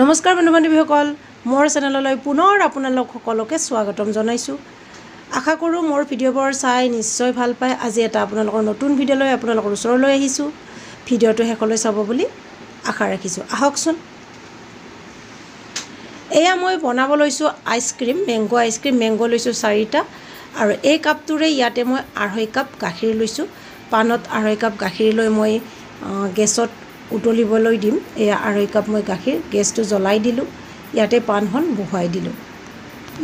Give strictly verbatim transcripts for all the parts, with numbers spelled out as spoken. নমস্কাৰ বন্ধু বান্ধৱীসকল, মোৰ চেনেললৈ পুনৰ আপোনালোক সকলোকে স্বাগতম জনাইছোঁ। আশা কৰোঁ মোৰ ভিডিঅ'বোৰ চাই নিশ্চয় ভাল পায়। আজি এটা আপোনালোকৰ নতুন ভিডিঅ'লৈ আপোনালোকৰ ওচৰলৈ আহিছোঁ। ভিডিঅ'টো শেষলৈ চাব বুলি আশা ৰাখিছোঁ। আহকচোন, এয়া মই বনাব লৈছোঁ আইচক্ৰীম, মেংগ' আইচক্ৰীম। মেংগ' লৈছোঁ চাৰিটা, আৰু এই কাপটোৰে ইয়াতে মই আঢ়ৈ কাপ গাখীৰ লৈছোঁ। পানত আঢ়ৈ কাপ গাখীৰ লৈ মই গেছত উতলিবলৈ দিম। এয়া আঢ়ৈ কাপ মই গাখীৰ, গেছটো জ্বলাই দিলোঁ। ইয়াতে পানখন বহুৱাই দিলোঁ।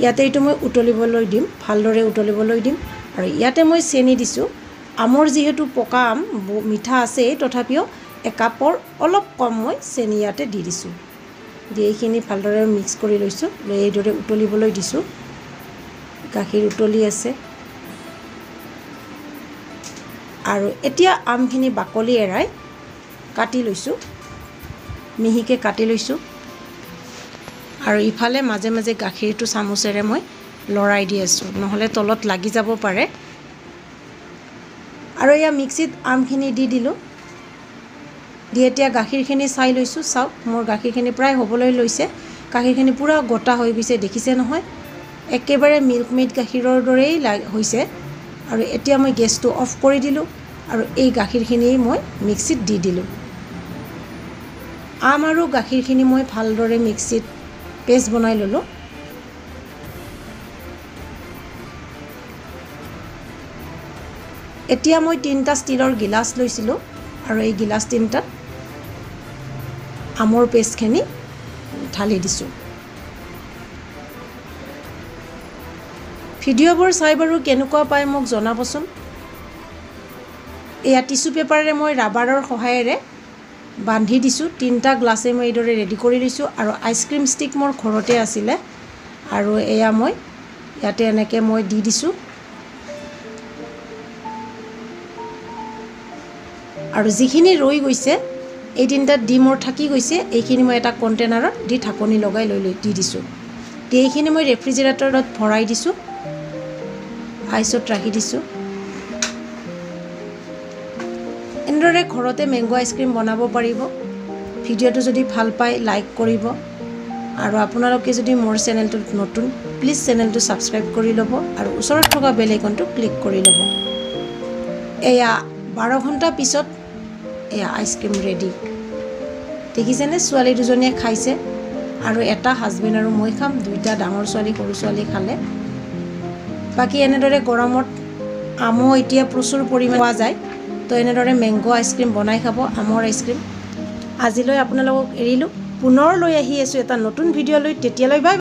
ইয়াতে এইটো মই উতলিবলৈ দিম, ভালদৰে উতলিবলৈ দিম। আৰু ইয়াতে মই চেনি দিছোঁ। আমৰ যিহেতু পকা আম, মিঠা আছেই, তথাপিও একাপৰ অলপ কম মই চেনি ইয়াতে দি দিছোঁ। দি এইখিনি ভালদৰে মিক্স কৰি লৈছোঁ, লৈ এইদৰে উতলিবলৈ দিছোঁ। গাখীৰ উতলি আছে। আৰু এতিয়া আমখিনি বাকলি এৰাই কাটি লৈছোঁ, মিহিকৈ কাটি লৈছোঁ। আৰু ইফালে মাজে মাজে গাখীৰটো চামুচেৰে মই লৰাই দি আছোঁ, নহ'লে তলত লাগি যাব পাৰে। আৰু এয়া মিক্সিত আমখিনি দি দিলোঁ। দি এতিয়া গাখীৰখিনি চাই লৈছোঁ। চাওক, মোৰ গাখীৰখিনি প্ৰায় হ'বলৈ লৈছে। গাখীৰখিনি পূৰা গোটা হৈ গৈছে, দেখিছে নহয়? একেবাৰে মিল্কমেড গাখীৰৰ দৰেই হৈছে। আৰু এতিয়া মই গেছটো অফ কৰি দিলোঁ, আৰু এই গাখীৰখিনি মই মিক্সিত দি দিলোঁ। আম আৰু গাখীৰখিনি মই ভালদৰে মিক্সিত পেষ্ট বনাই ল'লোঁ। এতিয়া মই তিনিটা ষ্টীলৰ গিলাচ লৈছিলোঁ, আৰু এই গিলাচ তিনিটাত আমৰ পেষ্টখিনি ঢালি দিছোঁ। ভিডিঅ'বোৰ চাই বাৰু কেনেকুৱা পায় মোক জনাবচোন। এয়া টিচু পেপাৰেৰে মই ৰাবাৰৰ সহায়েৰে বান্ধি দিছোঁ। তিনিটা গ্লাছে মই এইদৰে ৰেডি কৰি লৈছোঁ। আৰু আইচক্ৰীম ষ্টিক মোৰ ঘৰতে আছিলে, আৰু এয়া মই ইয়াতে এনেকৈ মই দি দিছোঁ। আৰু যিখিনি ৰৈ গৈছে, এই তিনিটাত দি মোৰ থাকি গৈছে, এইখিনি মই এটা কণ্টেইনাৰত দি ঢাকনি লগাই লৈ লৈ দি দিছোঁ। দি এইখিনি মই ৰেফ্ৰিজেৰেটৰত ভৰাই দিছোঁ, আইচত ৰাখি দিছোঁ। এনেদৰে ঘৰতে মেংগ' আইচক্ৰীম বনাব পাৰিব। ভিডিঅ'টো যদি ভাল পায় লাইক কৰিব, আৰু আপোনালোকে যদি মোৰ চেনেলটোত নতুন, প্লিজ চেনেলটো ছাবস্ক্ৰাইব কৰি ল'ব, আৰু ওচৰত থকা বেল আইকনটো ক্লিক কৰি ল'ব। এয়া বাৰ ঘণ্টা পিছত এয়া আইচক্ৰীম ৰেডি। দেখিছেনে? ছোৱালী দুজনীয়ে খাইছে, আৰু এটা হাজবেণ্ড আৰু মই খাম। দুইটা ডাঙৰ ছোৱালী, সৰু ছোৱালী খালে। বাকী এনেদৰে গৰমত আমো এতিয়া প্ৰচুৰ পৰিমাণে পোৱা যায়। তো এনেদৰে মেংগ' আইচক্ৰীম বনাই খাব, আমৰ আইচক্ৰীম। আজিলৈ আপোনালোকক এৰিলোঁ, পুনৰ লৈ আহি আছোঁ এটা নতুন ভিডিঅ'লৈ। তেতিয়ালৈ বাই।